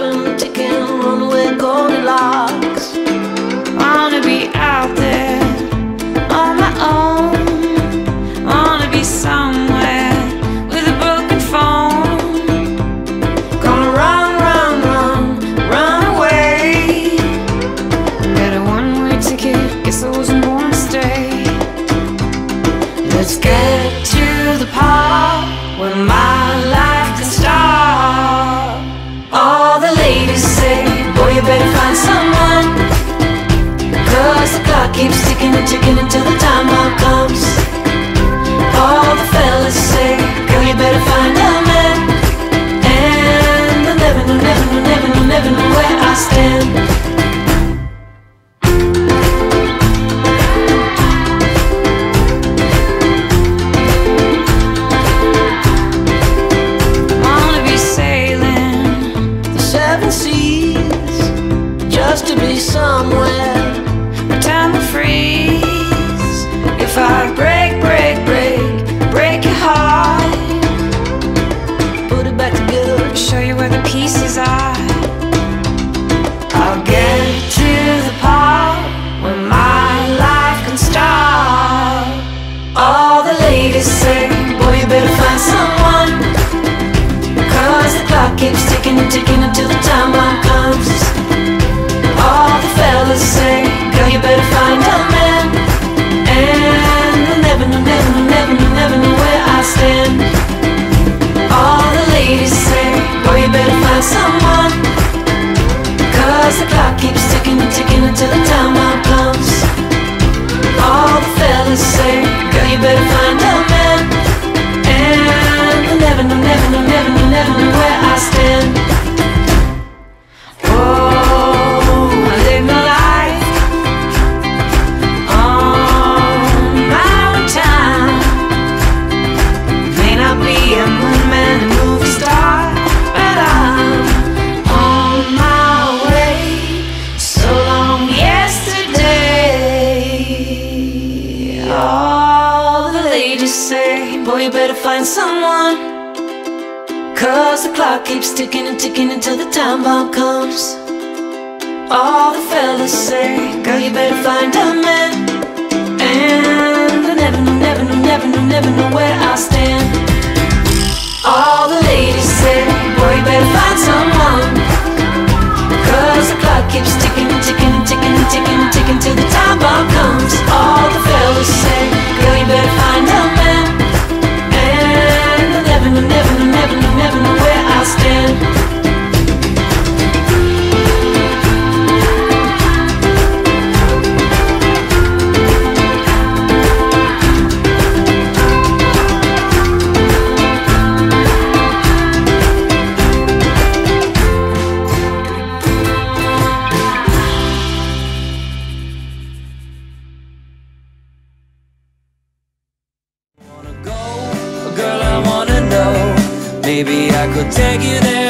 been ticking on with Goldilocks. Wanna be out there on my own. Wanna be somewhere with a broken phone. Gonna run, run, run, run away. Get a one-way ticket, guess I wasn't born to stay. Let's get to the part where my life can start. All the ladies say, boy, you better find someone, cause the clock keeps ticking and ticking until the time bomb comes. All the fellas say, girl, you better find a man, and I'll never know, never know, never know, never know where I stand. Just to be somewhere where time will freeze. If I break, break, break, break your heart, put it back together, show you where the pieces are. I'll get to the part where my life can start. All the ladies say, boy, you better find someone, cause the clock keeps ticking and ticking until the time bomb comes. All the fellas say, girl, you better find a man, and I'll never know, never know, never know, never know where I stand. All the ladies say, boy, you better find someone, cause the clock keeps ticking and ticking until the time bomb comes. All the fellas say, girl, you better find a man, and I'll never know, never know, never know, never know where I stand. Boy, you better find someone, cause the clock keeps ticking and ticking until the time bomb comes. All the fellas say, girl, you better find a man, and I never know, never know, never know, never know where I stand. All the ladies say, boy, you better find someone, cause the clock keeps ticking and ticking and ticking and ticking and ticking till the time bomb comes. All the fellas say, girl, you better find a man, never, never, never, never know where I stand. Maybe I could take you there.